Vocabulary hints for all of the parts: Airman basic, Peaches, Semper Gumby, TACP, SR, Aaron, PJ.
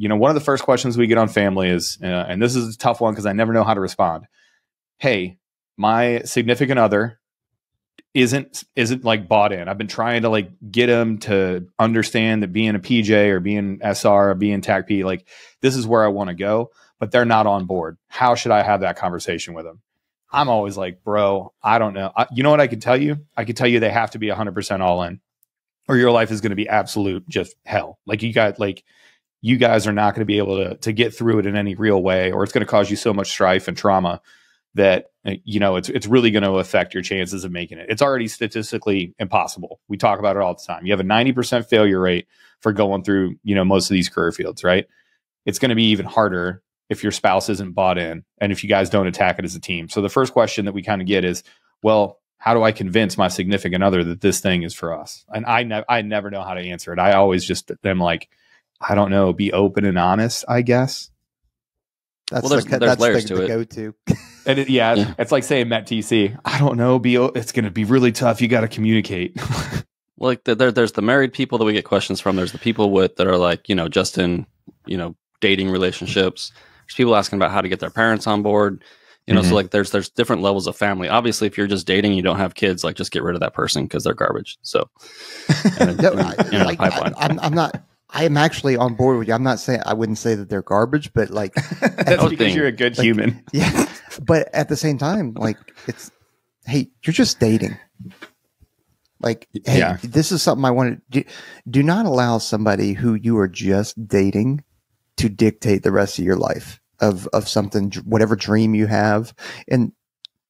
you know, one of the first questions we get on family is, and this is a tough one because I never know how to respond. Hey, my significant other isn't like bought in. I've been trying to like get him to understand that being a PJ or being SR or being TACP, like this is where I want to go, but they're not on board. How should I have that conversation with them? I'm always like, bro, I don't know. You know what I could tell you? I could tell you they have to be 100% all in, or your life is going to be absolute just hell. Like you guys are not going to be able to get through it in any real way, or it's going to cause you so much strife and trauma that, you know, it's really going to affect your chances of making it. It's already statistically impossible. We talk about it all the time. You have a 90% failure rate for going through, you know, most of these career fields, right? It's going to be even harder if your spouse isn't bought in and if you guys don't attack it as a team. So the first question that we kind of get is, well, how do I convince my significant other that this thing is for us? And I never know how to answer it. I always just am like, I don't know, be open and honest, I guess. That's well, there's layers to it. Go-to. And it, yeah, it's like saying Met TC. I don't know, it's going to be really tough. You got to communicate. Like there's the married people that we get questions from. There's the people that are like, you know, just in, you know, dating relationships. There's people asking about how to get their parents on board. You know, so like there's different levels of family. Obviously, if you're just dating, you don't have kids. Like, just get rid of that person because they're garbage. So, I'm not. I am actually on board with you. I'm not saying I wouldn't say that they're garbage, but like that's because you're a good human. Yeah, but at the same time, like it's hey, you're just dating. Like, hey, this is something I want to do. Do not allow somebody who you are just dating to dictate the rest of your life of something, whatever dream you have. And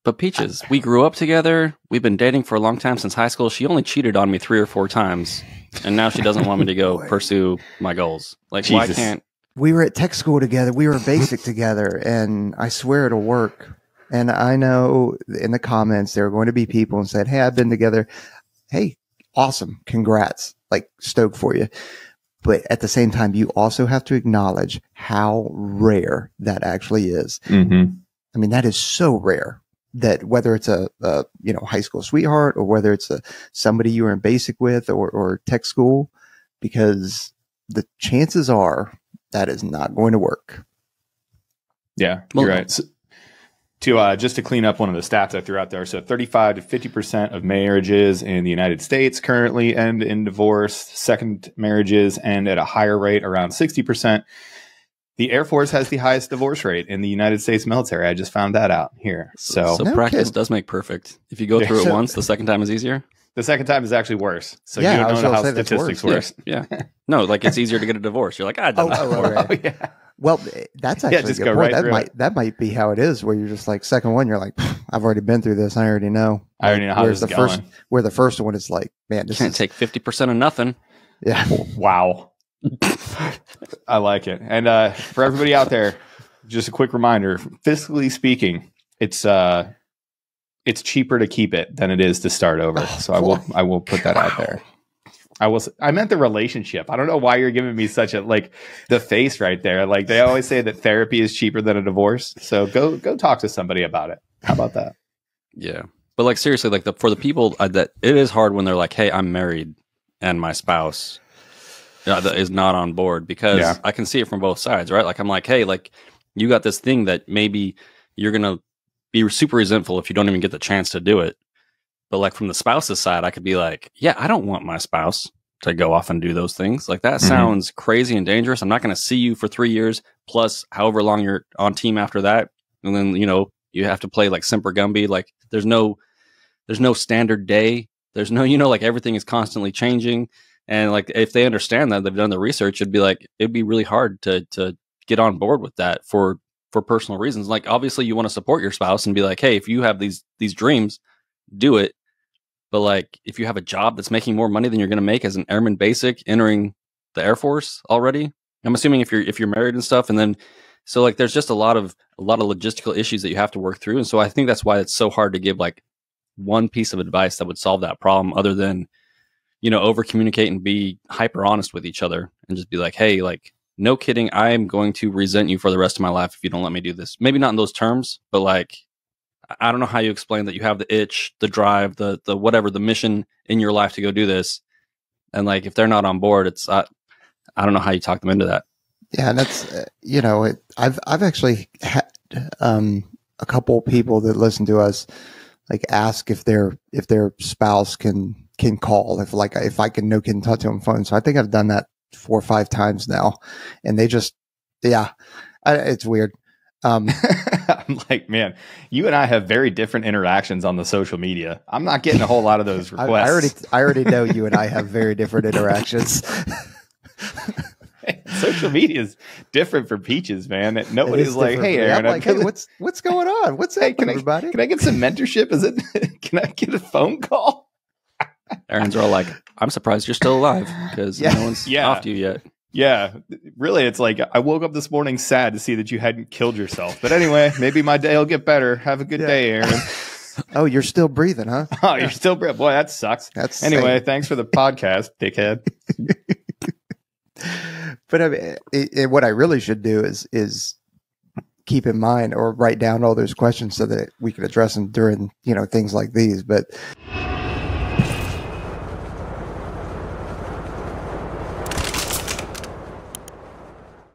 but Peaches, we grew up together. We've been dating for a long time since high school. She only cheated on me 3 or 4 times, and now she doesn't want me to go pursue my goals. Like, Jesus. Why can't we were at tech school together? We were basic together, and I swear it'll work. And I know in the comments there are going to be people and said, "Hey, I've been together. Hey, awesome, congrats! Like, stoked for you." But at the same time, you also have to acknowledge how rare that actually is. I mean, that is so rare that whether it's a you know, high school sweetheart or whether it's somebody you were in basic with or tech school, because the chances are that is not going to work. Yeah, you're right. So, just to clean up one of the stats I threw out there. So 35 to 50% of marriages in the United States currently end in divorce. Second marriages end at a higher rate, around 60%. The Air Force has the highest divorce rate in the United States military. I just found that out here. So no practice kidding. Does make perfect. If you go through it once, the second time is easier. The second time is actually worse. So you don't know how statistics work. Yeah. No, like it's easier to get a divorce. You're like, I don't know. Oh, yeah. Well, that's actually just a good point. That might be how it is, where you're just like, second one, you're like, I've already been through this. I already know. I already know how this is going. Where the first one is like, man, this can't take 50% of nothing. Yeah. Wow. I like it. And for everybody out there, just a quick reminder, fiscally speaking, it's cheaper to keep it than it is to start over. So I will put that out there. I meant the relationship. I don't know why you're giving me such a, like, the face right there. Like, they always say that therapy is cheaper than a divorce. So go talk to somebody about it. How about that? Yeah. But like, seriously, like for the people that it is hard when they're like, hey, I'm married and my spouse is not on board, because I can see it from both sides, right? Like, I'm like, hey, like you got this thing that maybe you're going to be super resentful if you don't even get the chance to do it. But like from the spouse's side, I could be like, yeah, I don't want my spouse to go off and do those things. Like that sounds crazy and dangerous. I'm not going to see you for 3 years plus however long you're on team after that. And then, you know, you have to play like Semper Gumby. Like there's no standard day. There's no, you know, like everything is constantly changing. And like, if they understand that, they've done the research, it'd be really hard to get on board with that for personal reasons. Like, obviously you want to support your spouse and be like, hey, if you have these dreams, do it. But like, if you have a job that's making more money than you're going to make as an Airman basic entering the Air Force already, I'm assuming if you're married and stuff, and then, so like, there's just a lot of logistical issues that you have to work through. And so I think that's why it's so hard to give like one piece of advice that would solve that problem, other than, you know, over communicate and be hyper honest with each other and just be like, hey, like, no kidding, I am going to resent you for the rest of my life if you don't let me do this. Maybe not in those terms, but like, I don't know how you explain that you have the itch, the drive, the whatever, the mission in your life to go do this. And like, if they're not on board, I don't know how you talk them into that. Yeah, and that's you know, I've actually had a couple people that listen to us like ask if their spouse can call, if I can no kid touch on phone. So I think I've done that 4 or 5 times now, and they just it's weird. I'm like, man, you and I have very different interactions on the social media. I'm not getting a whole lot of those requests. I already know you and I have very different interactions. Social media is different for Peaches, man. Nobody's like, "Hey, Aaron, I'm like, hey, what's going on? What's happening, everybody? Can I get some mentorship? Is it? Can I get a phone call?" Aaron's all like, "I'm surprised you're still alive because no one's off to you yet." Yeah, really, it's like I woke up this morning sad to see that you hadn't killed yourself. But anyway, maybe my day will get better. Have a good day, Aaron. Oh, you're still breathing, huh? Oh, you're still breathing. Boy, that sucks. That's anyway. Sane. Thanks for the podcast, dickhead. But I mean, what I really should do is keep in mind or write down all those questions so that we can address them during, you know, things like these. But.